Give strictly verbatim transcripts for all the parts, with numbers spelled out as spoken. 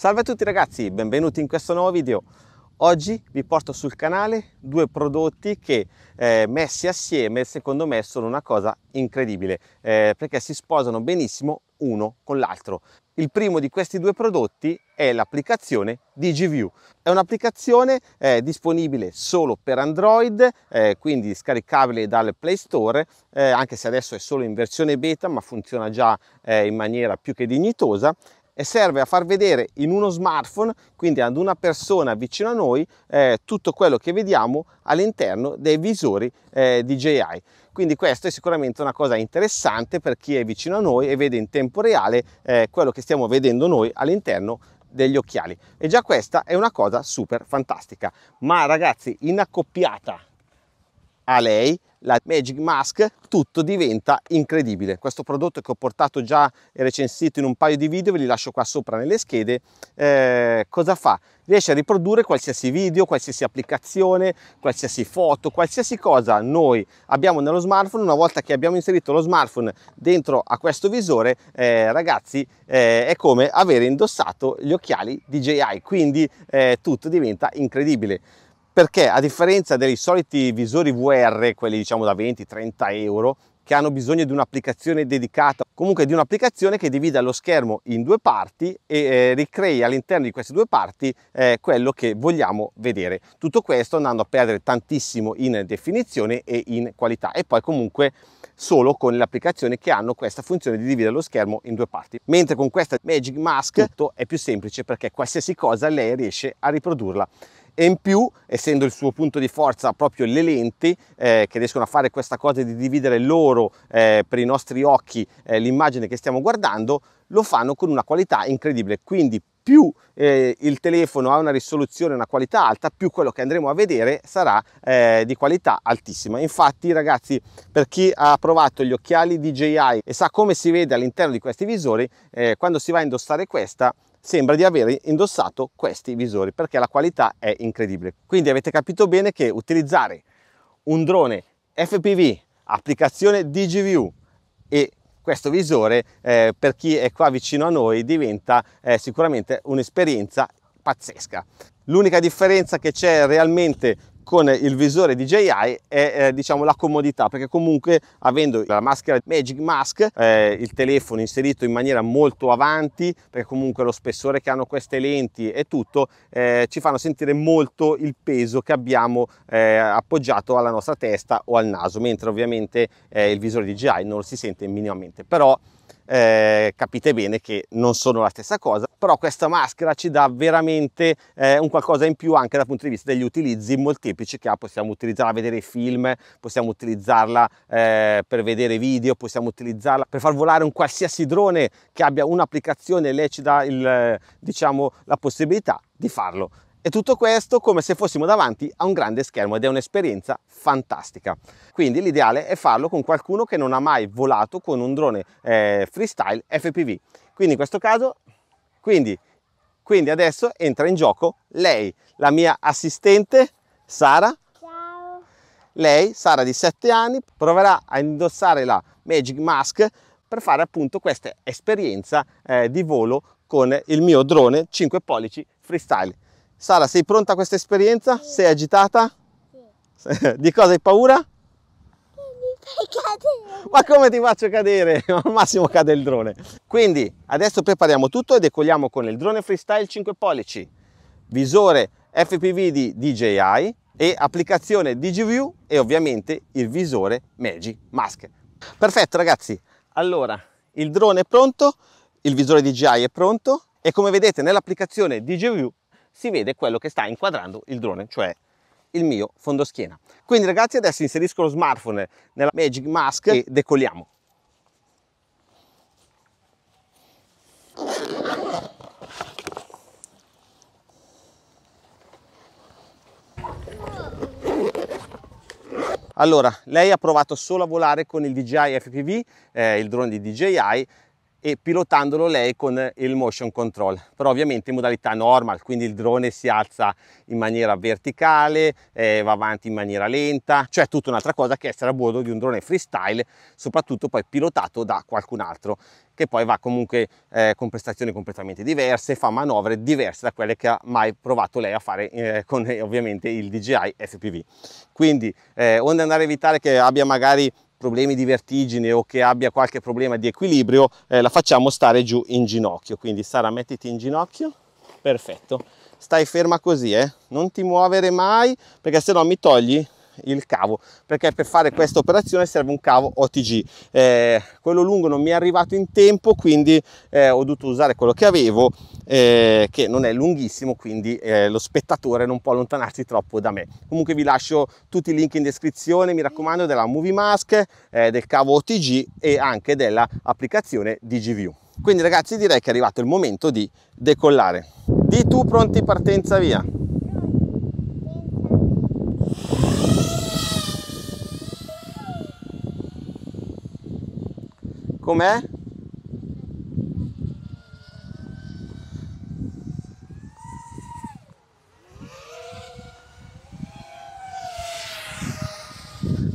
Salve a tutti ragazzi, benvenuti in questo nuovo video. Oggi vi porto sul canale due prodotti che eh, messi assieme secondo me sono una cosa incredibile eh, perché si sposano benissimo uno con l'altro. Il primo di questi due prodotti è l'applicazione DigiView. È un'applicazione eh, disponibile solo per Android, eh, quindi scaricabile dal Play Store, eh, anche se adesso è solo in versione beta, ma funziona già eh, in maniera più che dignitosa. E serve a far vedere in uno smartphone, quindi ad una persona vicino a noi, eh, tutto quello che vediamo all'interno dei visori eh, D J I. Quindi questo è sicuramente una cosa interessante per chi è vicino a noi e vede in tempo reale eh, quello che stiamo vedendo noi all'interno degli occhiali. E già questa è una cosa super fantastica. Ma ragazzi, in accoppiata a lei la Magic Mask, tutto diventa incredibile. Questo prodotto che ho portato già e recensito in un paio di video, ve li lascio qua sopra nelle schede. Eh, cosa fa? Riesce a riprodurre qualsiasi video, qualsiasi applicazione, qualsiasi foto, qualsiasi cosa noi abbiamo nello smartphone. Una volta che abbiamo inserito lo smartphone dentro a questo visore, eh, ragazzi, eh, è come avere indossato gli occhiali D J I, quindi eh, tutto diventa incredibile. Perché a differenza dei soliti visori V R, quelli diciamo da venti trenta euro, che hanno bisogno di un'applicazione dedicata, comunque di un'applicazione che divida lo schermo in due parti e eh, ricrei all'interno di queste due parti eh, quello che vogliamo vedere. Tutto questo andando a perdere tantissimo in definizione e in qualità, e poi comunque solo con le applicazioni che hanno questa funzione di dividere lo schermo in due parti. Mentre con questa Magic Mask tutto è più semplice, perché qualsiasi cosa lei riesce a riprodurla. E in più, essendo il suo punto di forza proprio le lenti, eh, che riescono a fare questa cosa di dividere loro eh, per i nostri occhi eh, l'immagine che stiamo guardando, lo fanno con una qualità incredibile. Quindi più eh, il telefono ha una risoluzione, una qualità alta, più quello che andremo a vedere sarà eh, di qualità altissima. Infatti ragazzi, per chi ha provato gli occhiali D J I e sa come si vede all'interno di questi visori, eh, quando si va a indossare questa sembra di aver indossato questi visori, perché la qualità è incredibile. Quindi avete capito bene che utilizzare un drone F P V, applicazione DigiView e questo visore eh, per chi è qua vicino a noi diventa eh, sicuramente un'esperienza pazzesca. L'unica differenza che c'è realmente con il visore D J I è eh, diciamo la comodità, perché comunque avendo la maschera Magic Mask, eh, il telefono inserito in maniera molto avanti, perché comunque lo spessore che hanno queste lenti e tutto eh, ci fanno sentire molto il peso che abbiamo eh, appoggiato alla nostra testa o al naso, mentre ovviamente eh, il visore D J I non lo si sente minimamente. Però Eh, capite bene che non sono la stessa cosa, però questa maschera ci dà veramente eh, un qualcosa in più anche dal punto di vista degli utilizzi molteplici che ha. Possiamo utilizzarla a vedere film, possiamo utilizzarla eh, per vedere video, possiamo utilizzarla per far volare un qualsiasi drone che abbia un'applicazione, e lei ci dà il, diciamo, la possibilità di farlo. E tutto questo come se fossimo davanti a un grande schermo, ed è un'esperienza fantastica. Quindi l'ideale è farlo con qualcuno che non ha mai volato con un drone eh, freestyle F P V. Quindi in questo caso, quindi, quindi adesso entra in gioco lei, la mia assistente Sara. Ciao. Lei, Sara di sette anni, proverà a indossare la Magic Mask per fare appunto questa esperienza eh, di volo con il mio drone cinque pollici freestyle. Sara, sei pronta a questa esperienza? Sì. Sei agitata? Sì. Di cosa hai paura? Che mi fai cadere. Ma come ti faccio cadere? Al massimo cade il drone. Quindi adesso prepariamo tutto e decolliamo con il drone freestyle cinque pollici, visore F P V di D J I e applicazione DigiView e ovviamente il visore Magic Mask. Perfetto ragazzi, allora il drone è pronto, il visore D J I è pronto e come vedete nell'applicazione DigiView si vede quello che sta inquadrando il drone, cioè il mio fondoschiena. Quindi ragazzi, adesso inserisco lo smartphone nella Magic Mask e decolliamo. Allora, lei ha provato solo a volare con il D J I F P V, eh, il drone di D J I, e pilotandolo lei con il motion control, però ovviamente in modalità normal, quindi il drone si alza in maniera verticale, eh, va avanti in maniera lenta, cioè tutta un'altra cosa che essere a bordo di un drone freestyle, soprattutto poi pilotato da qualcun altro che poi va comunque eh, con prestazioni completamente diverse, fa manovre diverse da quelle che ha mai provato lei a fare eh, con eh, ovviamente il D J I F P V. Quindi eh, onde andare a evitare che abbia magari problemi di vertigine o che abbia qualche problema di equilibrio, eh, la facciamo stare giù in ginocchio. Quindi Sara, mettiti in ginocchio, perfetto, stai ferma così, eh? Non ti muovere mai, perché se no mi togli il cavo, perché per fare questa operazione serve un cavo O T G, eh, quello lungo non mi è arrivato in tempo, quindi eh, ho dovuto usare quello che avevo, eh, che non è lunghissimo, quindi eh, lo spettatore non può allontanarsi troppo da me. Comunque vi lascio tutti i link in descrizione, mi raccomando, della Movie Mask, eh, del cavo O T G e anche dell'applicazione DigiView. Quindi ragazzi, direi che è arrivato il momento di decollare. Di tu, pronti, partenza, via! Com'è?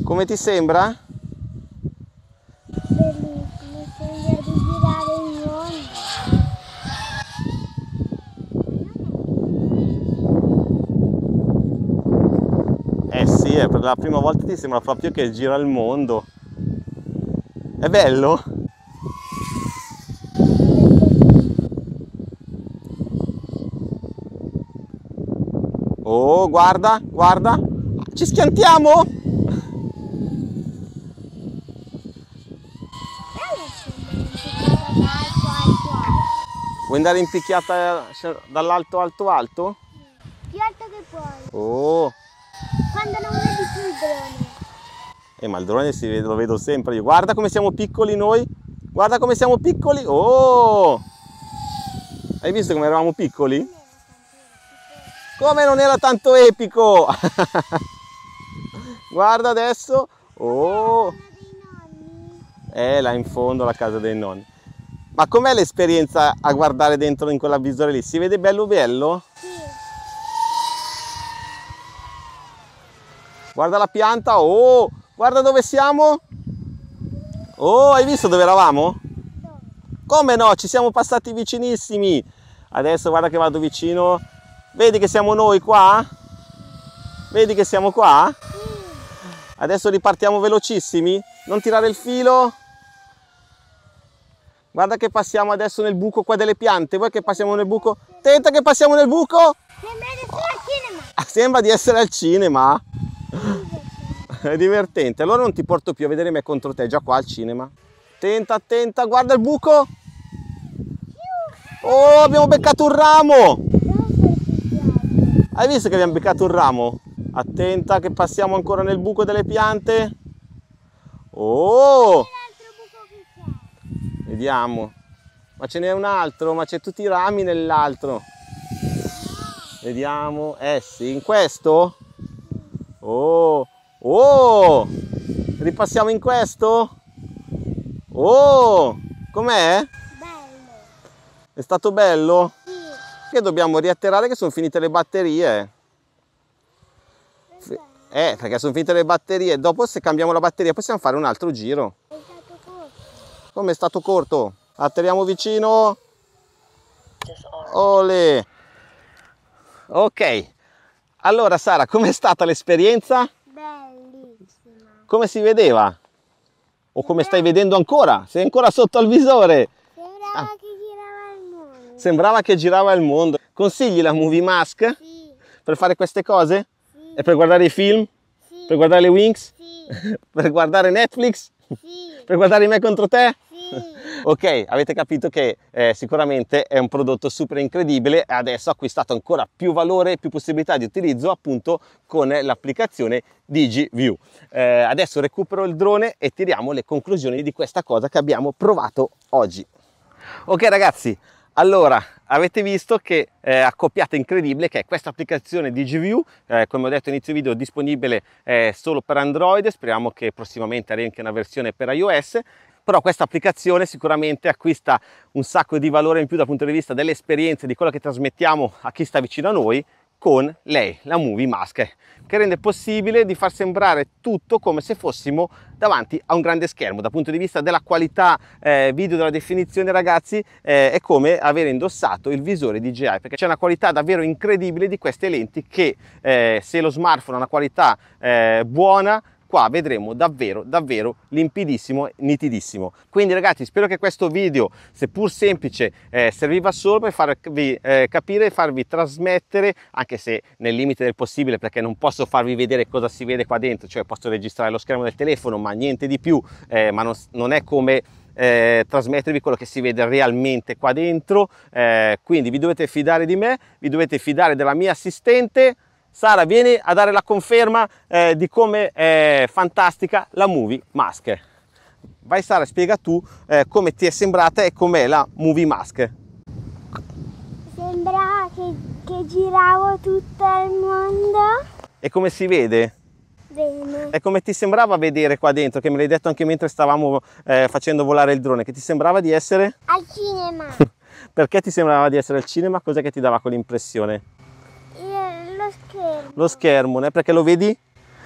Come ti sembra? Bellissimo, sembra di girare il mondo. Eh sì, eh, per la prima volta ti sembra proprio che gira il mondo. È bello? Oh, guarda, guarda, ci schiantiamo? Vuoi andare impicchiata dall'alto alto alto? Più alto che puoi. Oh! Quando non vedi più il drone. Eh, ma il drone si vede, lo vedo sempre io. Guarda come siamo piccoli noi. Guarda come siamo piccoli. Oh! Hai visto come eravamo piccoli? Come non era tanto epico! Guarda adesso! Oh! È eh, là in fondo la casa dei nonni. Ma com'è l'esperienza a guardare dentro in quella visore lì? Si vede bello bello? Sì. Guarda la pianta! Oh! Guarda dove siamo! Oh, hai visto dove eravamo? No. Come no? Ci siamo passati vicinissimi! Adesso guarda che vado vicino. Vedi che siamo noi qua? Vedi che siamo qua? Adesso ripartiamo velocissimi. Non tirare il filo. Guarda che passiamo adesso nel buco qua delle piante. Vuoi che passiamo nel buco? Tenta che passiamo nel buco! Sembra di essere al cinema. Sembra di essere al cinema. È divertente. Allora non ti porto più a vedere Me contro Te, già qua al cinema. Tenta, tenta. Guarda il buco. Oh, abbiamo beccato un ramo. Hai visto che abbiamo beccato un ramo? Attenta che passiamo ancora nel buco delle piante. Oh! Vediamo. Ma ce n'è un altro, ma c'è tutti i rami nell'altro. Vediamo. Eh sì, in questo? Oh! Oh! Ripassiamo in questo? Oh! Com'è? Bello. È stato bello? Che dobbiamo riatterrare, che sono finite le batterie. Eh, perché sono finite le batterie. Dopo, se cambiamo la batteria, possiamo fare un altro giro. È stato corto. Come è stato corto? Atterriamo vicino. Ole. Ok. Allora, Sara, com'è stata l'esperienza? Bellissima. Come si vedeva? O come stai vedendo ancora? Sei ancora sotto al visore. Sembrava ah. che Sembrava che girava il mondo. Consigli la Movie Mask? Sì. Per fare queste cose? Sì. E per guardare i film? Sì. Per guardare le Winx? Sì. Per guardare Netflix? Sì. Per guardare Me contro Te? Sì. Ok, avete capito che eh, sicuramente è un prodotto super incredibile e adesso ha acquistato ancora più valore e più possibilità di utilizzo appunto con l'applicazione DigiView. Eh, adesso recupero il drone e tiriamo le conclusioni di questa cosa che abbiamo provato oggi. Ok ragazzi, allora, avete visto che eh, accoppiata incredibile che è questa applicazione DigiView, eh, come ho detto all'inizio video, disponibile eh, solo per Android, speriamo che prossimamente arrivi anche una versione per iOS. però questa applicazione sicuramente acquista un sacco di valore in più dal punto di vista delle esperienze, di quello che trasmettiamo a chi sta vicino a noi con lei, la Magic Mask, che rende possibile di far sembrare tutto come se fossimo davanti a un grande schermo. Dal punto di vista della qualità eh, video, della definizione, ragazzi, eh, è come avere indossato il visore D J I, perché c'è una qualità davvero incredibile di queste lenti che eh, se lo smartphone ha una qualità eh, buona, qua vedremo davvero davvero limpidissimo, nitidissimo. Quindi ragazzi, spero che questo video, seppur semplice, eh, serviva solo per farvi eh, capire e farvi trasmettere, anche se nel limite del possibile, perché non posso farvi vedere cosa si vede qua dentro, cioè posso registrare lo schermo del telefono ma niente di più, eh, ma non, non è come Eh, trasmettervi quello che si vede realmente qua dentro, eh, quindi vi dovete fidare di me, vi dovete fidare della mia assistente. Sara, vieni a dare la conferma eh, di come è fantastica la Magic Mask. Vai Sara, spiega tu eh, come ti è sembrata e com'è la Magic Mask. Sembrava che, che giravo tutto il mondo. E come si vede? Bene. E come ti sembrava vedere qua dentro, che me l'hai detto anche mentre stavamo eh, facendo volare il drone, che ti sembrava di essere? Al cinema. Perché ti sembrava di essere al cinema? Cos'è che ti dava quell'impressione? Lo schermo. Lo schermo, né? Perché lo vedi?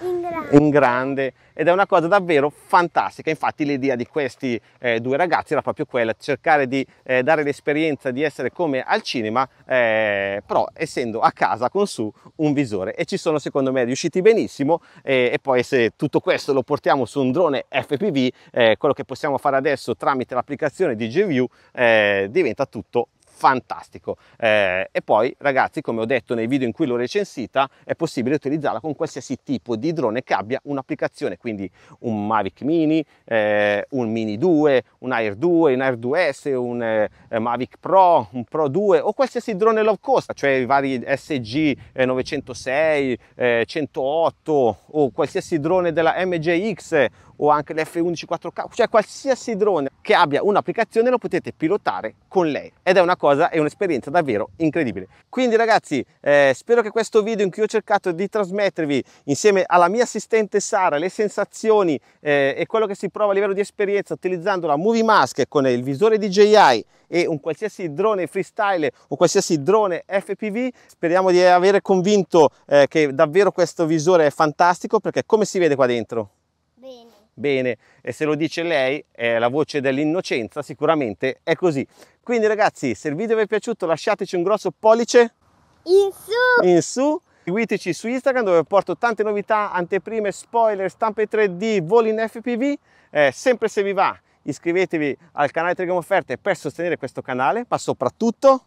In grande. In grande. Ed è una cosa davvero fantastica. Infatti l'idea di questi eh, due ragazzi era proprio quella, cercare di eh, dare l'esperienza di essere come al cinema, eh, però essendo a casa con su un visore, e ci sono secondo me riusciti benissimo. eh, e poi se tutto questo lo portiamo su un drone F P V, eh, quello che possiamo fare adesso tramite l'applicazione di DigiView eh, diventa tutto fantastico. eh, e poi ragazzi, come ho detto nei video in cui l'ho recensita, è possibile utilizzarla con qualsiasi tipo di drone che abbia un'applicazione, quindi un Mavic Mini, eh, un Mini due, un Air due, un Air due S, un eh, Mavic Pro, un Pro due o qualsiasi drone low cost, cioè i vari S G nove zero sei, eh, centootto o qualsiasi drone della M J X o anche l'F undici quattro K, cioè qualsiasi drone che abbia un'applicazione lo potete pilotare con lei, ed è una cosa, è un'esperienza davvero incredibile. Quindi ragazzi, eh, spero che questo video in cui ho cercato di trasmettervi insieme alla mia assistente Sara le sensazioni eh, e quello che si prova a livello di esperienza utilizzando la Magic Mask con il visore D J I e un qualsiasi drone freestyle o qualsiasi drone F P V, speriamo di avere convinto eh, che davvero questo visore è fantastico, perché come si vede qua dentro? Bene. Bene, e se lo dice lei, eh, la voce dell'innocenza, sicuramente è così. Quindi ragazzi, se il video vi è piaciuto lasciateci un grosso pollice in su, in su. Seguiteci su Instagram dove porto tante novità, anteprime, spoiler, stampe tre D, voli in F P V. eh, sempre se vi va iscrivetevi al canale Telegram Offerte per sostenere questo canale, ma soprattutto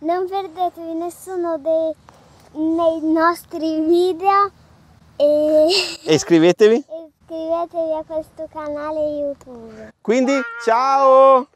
non perdetevi nessuno dei, dei nostri video e, e iscrivetevi Iscrivetevi a questo canale YouTube. Quindi, ciao!